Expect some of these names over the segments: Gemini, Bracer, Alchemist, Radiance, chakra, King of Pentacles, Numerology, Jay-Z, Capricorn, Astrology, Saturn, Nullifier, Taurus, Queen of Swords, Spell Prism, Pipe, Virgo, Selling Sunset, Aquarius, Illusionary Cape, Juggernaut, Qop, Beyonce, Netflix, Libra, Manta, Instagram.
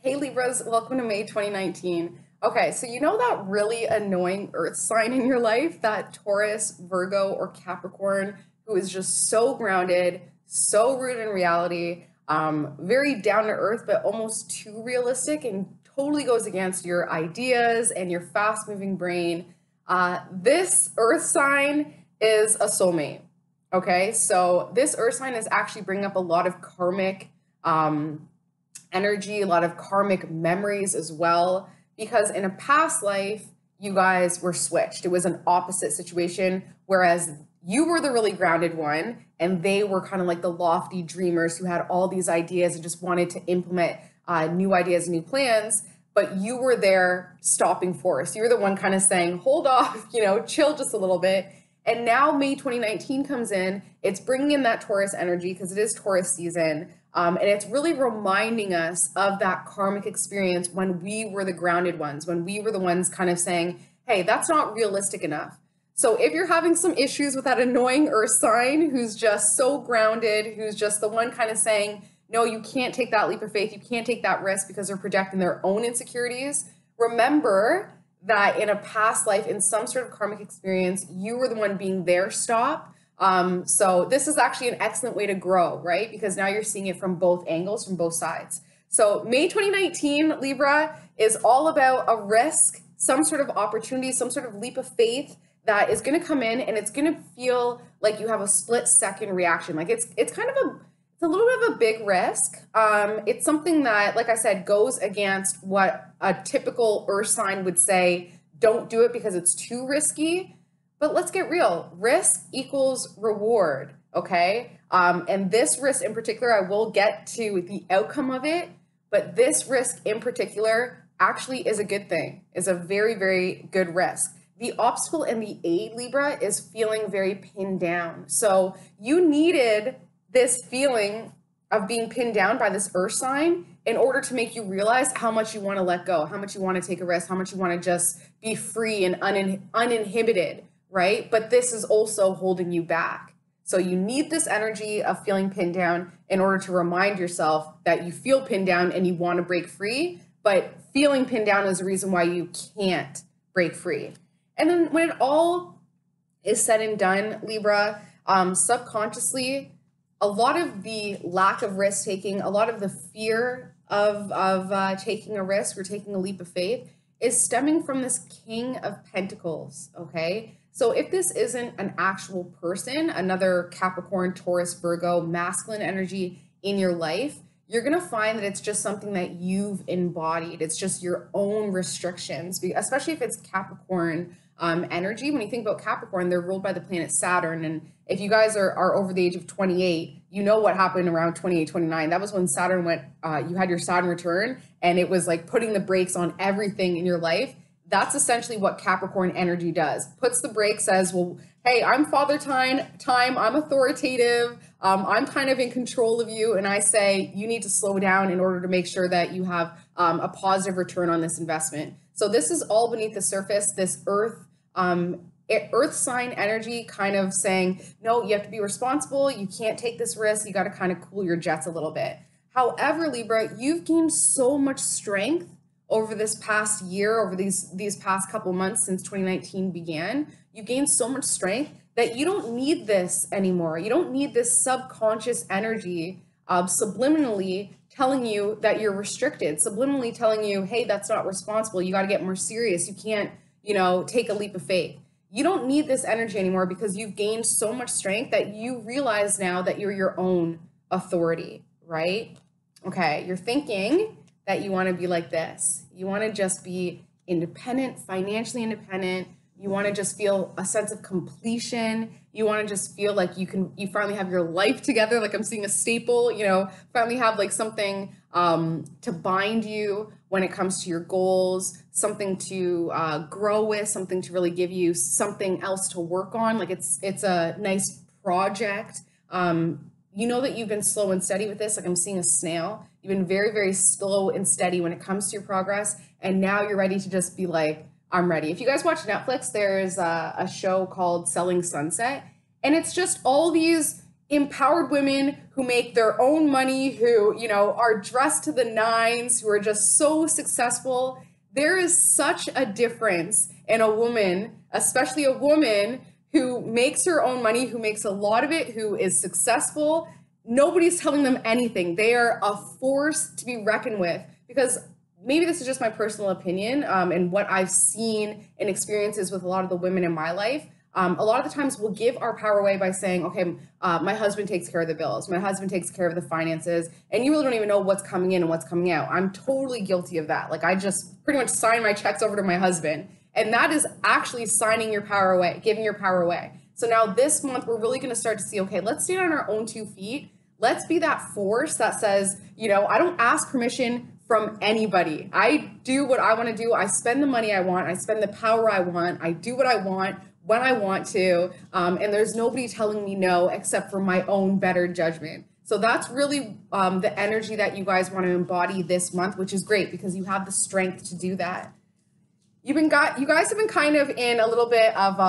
Hey Libras, welcome to May 2019. Okay, so you know that really annoying earth sign in your life, that Taurus, Virgo, or Capricorn, who is just so grounded, so rooted in reality, very down to earth, but almost too realistic and totally goes against your ideas and your fast moving brain. This earth sign is a soulmate. Okay, so this earth sign is actually bringing up a lot of karmic energy, a lot of karmic memories as well, because in a past life, you guys were switched. It was an opposite situation, whereas you were the really grounded one, and they were kind of like the lofty dreamers who had all these ideas and just wanted to implement new ideas, new plans, but you were their stopping force. You were the one kind of saying, hold off, you know, chill just a little bit. And now May 2019 comes in, it's bringing in that Taurus energy because it is Taurus season. And it's really reminding us of that karmic experience when we were the grounded ones, when we were the ones kind of saying, hey, that's not realistic enough. So if you're having some issues with that annoying earth sign who's just so grounded, who's just the one kind of saying, no, you can't take that leap of faith, you can't take that risk because they're projecting their own insecurities, remember that in a past life, in some sort of karmic experience, you were the one being their stop. So this is actually an excellent way to grow, right? Because now you're seeing it from both angles, from both sides. So May 2019, Libra, is all about a risk, some sort of opportunity, some sort of leap of faith that is going to come in, and it's going to feel like you have a split second reaction. Like it's kind of it's a little bit of a big risk. It's something that, like I said, goes against what a typical earth sign would say, don't do it because it's too risky. But let's get real, risk equals reward, okay? And this risk in particular, I will get to the outcome of it, but this risk in particular actually is a good thing, is a very, very good risk. The obstacle and the aid, Libra, is feeling very pinned down. So you needed this feeling of being pinned down by this earth sign in order to make you realize how much you wanna let go, how much you wanna take a risk, how much you wanna just be free and uninhibited. Right? But this is also holding you back. So you need this energy of feeling pinned down in order to remind yourself that you feel pinned down and you want to break free, but feeling pinned down is the reason why you can't break free. And then when it all is said and done, Libra, subconsciously, a lot of the lack of risk taking, a lot of the fear of taking a risk or taking a leap of faith is stemming from this King of Pentacles, okay? So if this isn't an actual person, another Capricorn, Taurus, Virgo, masculine energy in your life, you're gonna find that it's just something that you've embodied. It's just your own restrictions, especially if it's Capricorn energy. When you think about Capricorn, they're ruled by the planet Saturn. And if you guys are over the age of 28, you know what happened around 28, 29. That was when Saturn went, you had your Saturn return, and it was like putting the brakes on everything in your life. That's essentially what Capricorn energy does. Puts the brakes, says, well, hey, I'm father time, I'm authoritative, I'm kind of in control of you. And I say, you need to slow down in order to make sure that you have a positive return on this investment. So this is all beneath the surface, this earth sign energy kind of saying, no, you have to be responsible, you can't take this risk, you got to kind of cool your jets a little bit. However, Libra, you've gained so much strength over this past year, over these past couple months since 2019 began. You gained so much strength that you don't need this anymore. You don't need this subconscious energy subliminally telling you that you're restricted, subliminally telling you, hey, that's not responsible, you got to get more serious, you can't, you know, take a leap of faith. You don't need this energy anymore because you've gained so much strength that you realize now that you're your own authority, right? Okay, you're thinking that you want to be like this. You want to just be independent, financially independent. You want to just feel a sense of completion. You want to just feel like you finally have your life together. Like I'm seeing a staple, you know, finally have like something to bind you when it comes to your goals, something to grow with, something to really give you something else to work on. Like it's a nice project. You know that you've been slow and steady with this. Like I'm seeing a snail. You've been very, very slow and steady when it comes to your progress. And now you're ready to just be like, I'm ready. If you guys watch Netflix, there's a show called Selling Sunset. And it's just all these empowered women who make their own money, who, you know, are dressed to the nines, who are just so successful. There is such a difference in a woman, especially a woman who makes her own money, who makes a lot of it, who is successful. Nobody's telling them anything. They are a force to be reckoned with, because maybe this is just my personal opinion and what I've seen and experiences with a lot of the women in my life. A lot of the times we'll give our power away by saying, okay, my husband takes care of the bills. My husband takes care of the finances. And you really don't even know what's coming in and what's coming out. I'm totally guilty of that. Like, I just pretty much sign my checks over to my husband. And that is actually signing your power away, giving your power away. So now this month, we're really going to start to see, okay, let's stand on our own two feet. Let's be that force that says, you know, I don't ask permission from anybody. I do what I want to do. I spend the money I want. I spend the power I want. I do what I want when I want to, and there's nobody telling me no except for my own better judgment. So that's really the energy that you guys want to embody this month, which is great because you have the strength to do that. You guys have been kind of in a little bit of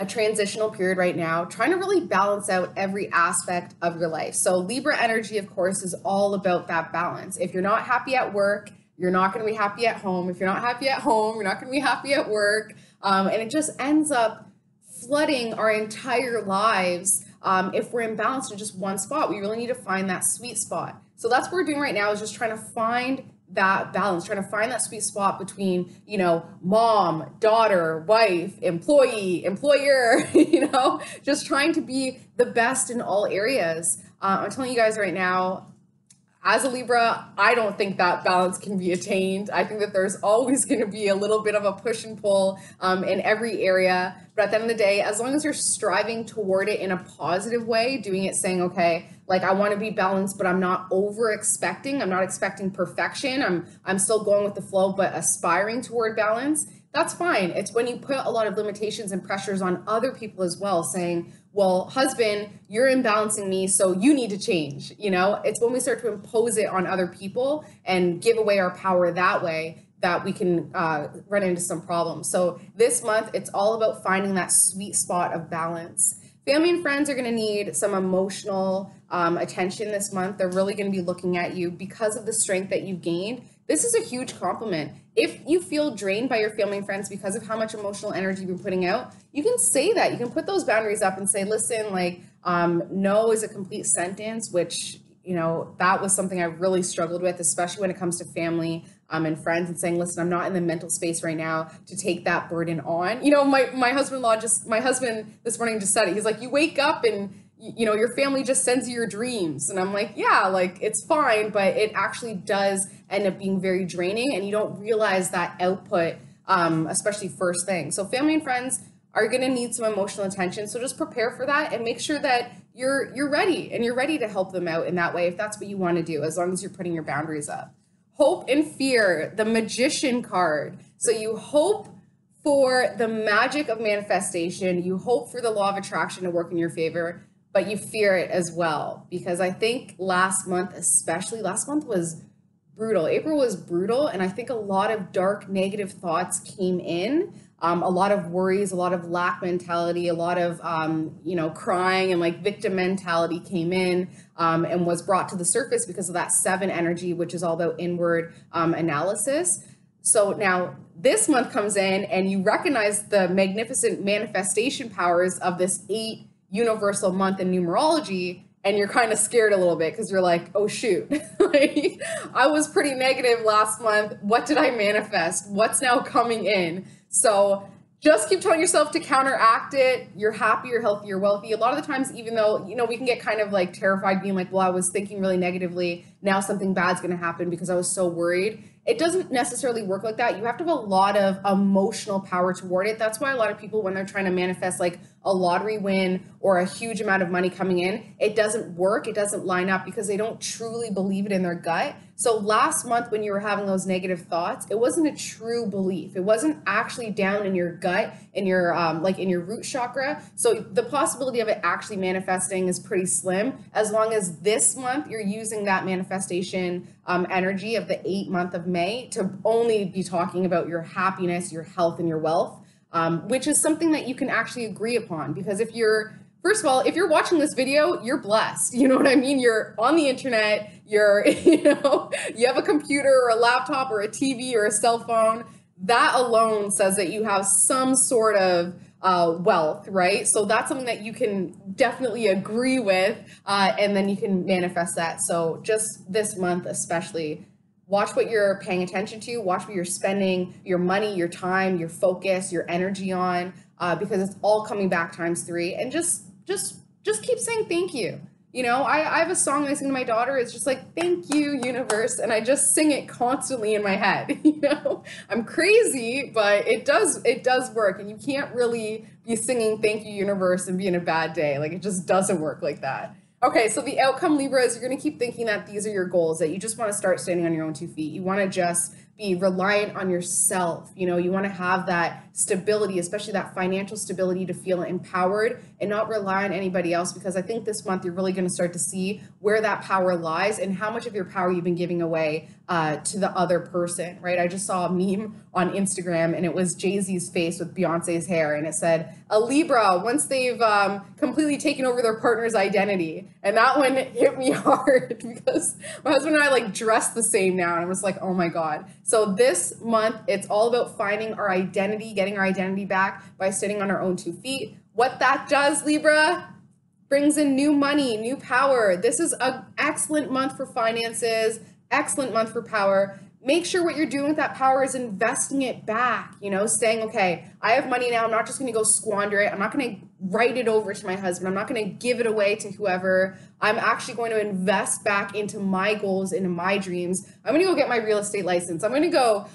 a transitional period right now, trying to really balance out every aspect of your life. So Libra energy, of course, is all about that balance. If you're not happy at work, you're not going to be happy at home. If you're not happy at home, you're not going to be happy at work. And it just ends up flooding our entire lives if we're imbalanced in just one spot. We really need to find that sweet spot. So that's what we're doing right now, is just trying to find that balance, trying to find that sweet spot between, you know, mom, daughter, wife, employee, employer, you know, just trying to be the best in all areas. I'm telling you guys right now, as a Libra, I don't think that balance can be attained. I think that there's always going to be a little bit of a push and pull in every area. But at the end of the day, as long as you're striving toward it in a positive way, doing it saying, okay, like, I want to be balanced, but I'm not over expecting. I'm not expecting perfection. I'm still going with the flow, but aspiring toward balance. That's fine. It's when you put a lot of limitations and pressures on other people as well, saying, well, husband, you're imbalancing me, so you need to change. You know, it's when we start to impose it on other people and give away our power that way that we can run into some problems. So this month, it's all about finding that sweet spot of balance. Family and friends are going to need some emotional attention this month. They're really going to be looking at you because of the strength that you've gained. This is a huge compliment. If you feel drained by your family and friends because of how much emotional energy you've been putting out, you can say that. You can put those boundaries up and say, listen, like, no is a complete sentence, which, you know, that was something I really struggled with, especially when it comes to family and friends, and saying, listen, I'm not in the mental space right now to take that burden on. You know, my husband this morning just said it. He's like, you wake up and, you know, your family just sends you your dreams. And I'm like, yeah, like, it's fine, but it actually does end up being very draining, and you don't realize that output, especially first thing. So family and friends are going to need some emotional attention. So just prepare for that and make sure that you're ready, and you're ready to help them out in that way if that's what you want to do, as long as you're putting your boundaries up. Hope and fear, the magician card. So you hope for the magic of manifestation. You hope for the law of attraction to work in your favor, but you fear it as well. Because I think last month, especially last month, was brutal. April was brutal. And I think a lot of dark, negative thoughts came in. A lot of worries, a lot of lack mentality, a lot of, you know, crying and like victim mentality came in and was brought to the surface because of that 7 energy, which is all about inward analysis. So now this month comes in and you recognize the magnificent manifestation powers of this 8 universal month in numerology. And you're kind of scared a little bit because you're like, oh, shoot, like, I was pretty negative last month. What did I manifest? What's now coming in? So just keep telling yourself to counteract it. You're happy, you're healthy, you're wealthy. A lot of the times, even though, you know, we can get kind of like terrified, being like, well, I was thinking really negatively. Now something bad's going to happen because I was so worried. It doesn't necessarily work like that. You have to have a lot of emotional power toward it. That's why a lot of people, when they're trying to manifest like a lottery win or a huge amount of money coming in, it doesn't work. It doesn't line up because they don't truly believe it in their gut. So last month when you were having those negative thoughts, it wasn't a true belief. It wasn't actually down in your gut, in your like in your root chakra. So the possibility of it actually manifesting is pretty slim, as long as this month you're using that manifestation energy of the 8th month of May to only be talking about your happiness, your health, and your wealth, which is something that you can actually agree upon. Because if you're First of all, if you're watching this video, you're blessed. You know what I mean? You're on the internet, you have a computer or a laptop or a TV or a cell phone. That alone says that you have some sort of wealth, right? So that's something that you can definitely agree with, and then you can manifest that. So just this month especially, watch what you're paying attention to, watch what you're spending your money, your time, your focus, your energy on. Because it's all coming back times three, and just keep saying thank you. You know, I have a song I sing to my daughter. It's just like, thank you, universe. And I just sing it constantly in my head. You know, I'm crazy, but it does work. And you can't really be singing thank you, universe, and being a bad day. Like, it just doesn't work like that. Okay, so the outcome, Libra, is you're going to keep thinking that these are your goals, that you just want to start standing on your own two feet. You want to just be reliant on yourself. You know, you want to have that stability, especially that financial stability, to feel empowered and not rely on anybody else, because I think this month you're really going to start to see where that power lies and how much of your power you've been giving away to the other person, right? I just saw a meme on Instagram, and it was Jay-Z's face with Beyonce's hair, and it said, a Libra, once they've completely taken over their partner's identity. And that one hit me hard because my husband and I like dress the same now, and I'm just like, oh my God. So this month, it's all about finding our identity, getting our identity back by sitting on our own two feet. What that does, Libra, brings in new money, new power. This is an excellent month for finances, excellent month for power. Make sure what you're doing with that power is investing it back, you know, saying, okay, I have money now. I'm not just going to go squander it. I'm not going to write it over to my husband. I'm not going to give it away to whoever. I'm actually going to invest back into my goals, into my dreams. I'm going to go get my real estate license. I'm going to go,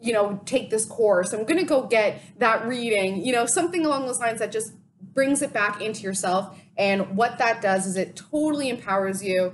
you know, take this course. I'm going to go get that reading, you know, something along those lines that just brings it back into yourself. And what that does is it totally empowers you.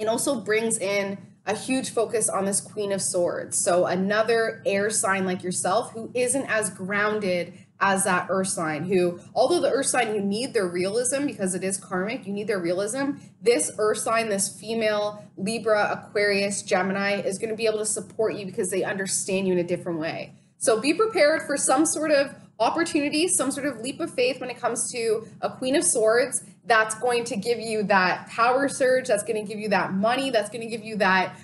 It also brings in a huge focus on this Queen of Swords. So another air sign like yourself who isn't as grounded as that earth sign, who, although the earth sign, you need their realism because it is karmic, you need their realism. This earth sign, this female Libra, Aquarius, Gemini is going to be able to support you because they understand you in a different way. So be prepared for some sort of opportunity, some sort of leap of faith when it comes to a Queen of Swords that's going to give you that power surge, that's going to give you that money, that's going to give you that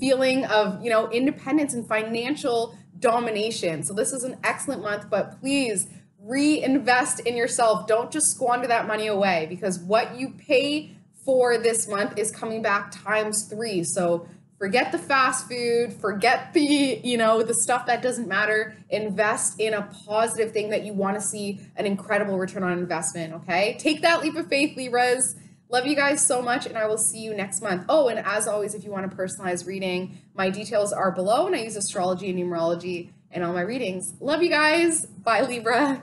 feeling of, you know, independence and financial domination. So this is an excellent month, but please reinvest in yourself. Don't just squander that money away, because what you pay for this month is coming back times three. So forget the fast food, forget the, you know, the stuff that doesn't matter. Invest in a positive thing that you want to see an incredible return on investment, okay? Take that leap of faith, Libras. Love you guys so much, and I will see you next month. Oh, and as always, if you want a personalized reading, my details are below, and I use astrology and numerology in all my readings. Love you guys. Bye, Libra.